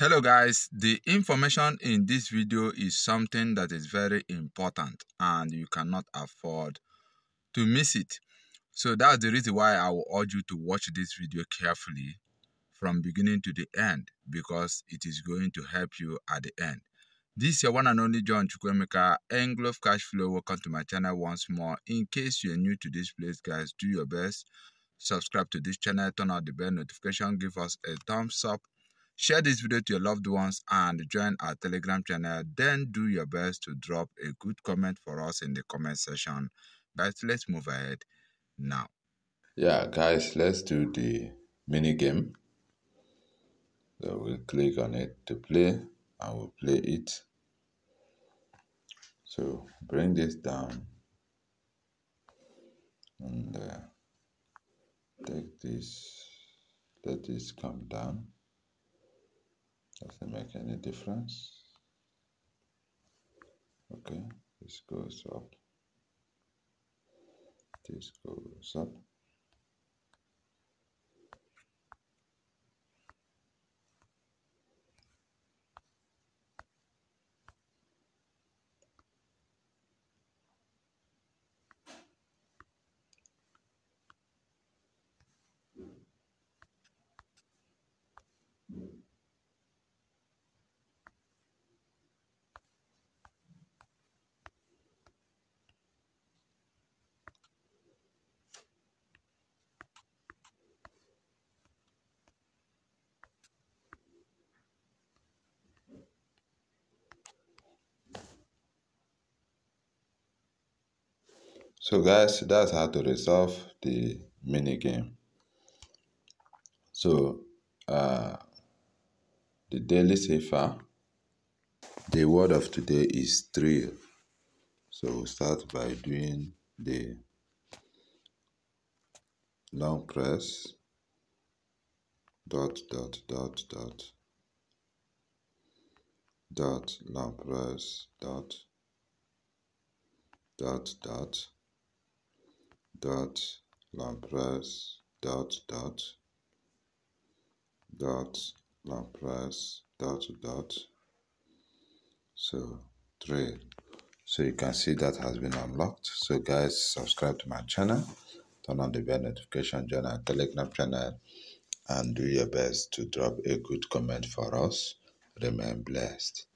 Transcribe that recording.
Hello guys, the information in this video is something that is very important and you cannot afford to miss it. So that's the reason why I will urge you to watch this video carefully from beginning to the end, because it is going to help you at the end. This is your one and only John Chukwemeka Englove Cash Flow. Welcome to my channel once more. In case you are new to this place, guys, do your best. Subscribe to this channel, turn on the bell notification, give us a thumbs up. Share this video to your loved ones and join our Telegram channel. Then do your best to drop a good comment for us in the comment section. But let's move ahead now. Yeah, guys, let's do the mini game. So we'll click on it to play and we'll play it. So bring this down and take this, let this come down. Doesn't make any difference. Okay, this goes up. This goes up. So guys, that's how to resolve the mini game. So the Daily Cipher, the word of today is thrill. So we'll start by doing the long press dot long press dot long press long press so trail. So you can see that has been unlocked. So guys, subscribe to my channel, turn on the bell notification, join our Telegram channel, and do your best to drop a good comment for us. Remain blessed.